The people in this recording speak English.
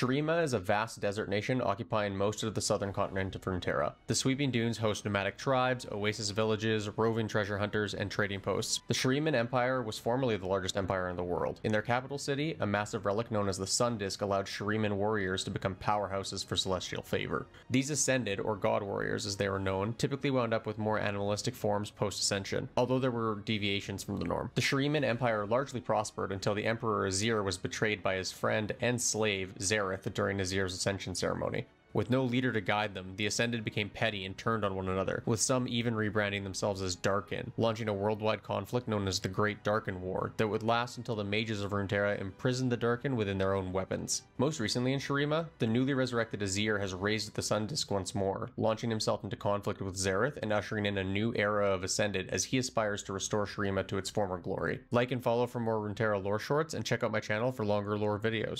Shurima is a vast desert nation occupying most of the southern continent of Runeterra. The sweeping dunes host nomadic tribes, oasis villages, roving treasure hunters, and trading posts. The Shuriman Empire was formerly the largest empire in the world. In their capital city, a massive relic known as the Sun Disc allowed Shuriman warriors to become powerhouses for celestial favor. These Ascended, or God warriors as they were known, typically wound up with more animalistic forms post-ascension, although there were deviations from the norm. The Shuriman Empire largely prospered until the Emperor Azir was betrayed by his friend and slave, Xerath, during Azir's ascension ceremony. With no leader to guide them, the Ascended became petty and turned on one another, with some even rebranding themselves as Darkin, launching a worldwide conflict known as the Great Darkin War that would last until the mages of Runeterra imprisoned the Darkin within their own weapons. Most recently in Shurima, the newly resurrected Azir has raised the Sun Disc once more, launching himself into conflict with Xerath and ushering in a new era of Ascended as he aspires to restore Shurima to its former glory. Like and follow for more Runeterra lore shorts, and check out my channel for longer lore videos.